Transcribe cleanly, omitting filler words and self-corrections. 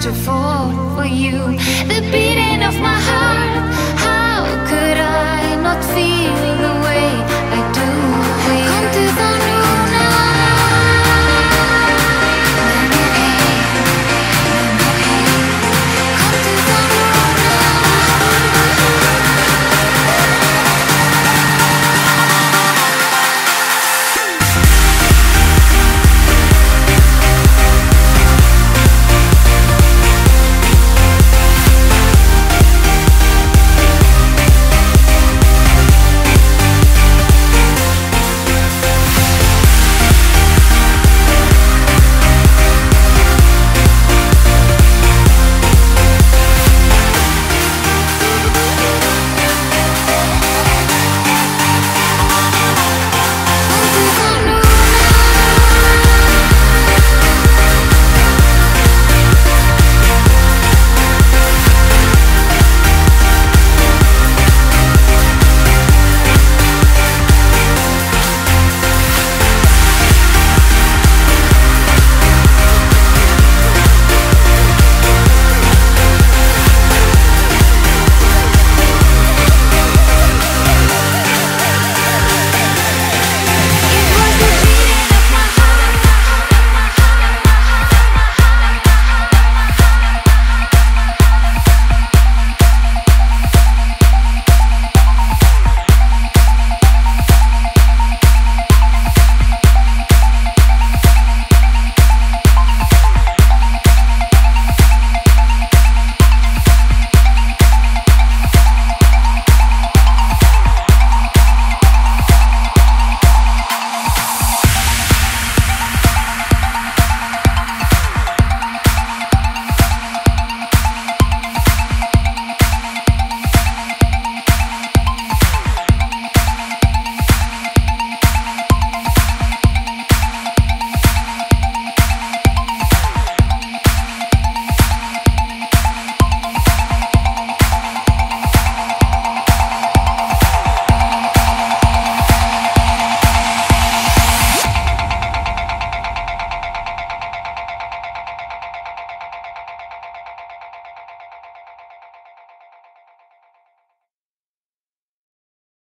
to fall for you. The beating of my heart.